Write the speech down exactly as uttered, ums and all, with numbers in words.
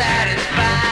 Satisfied.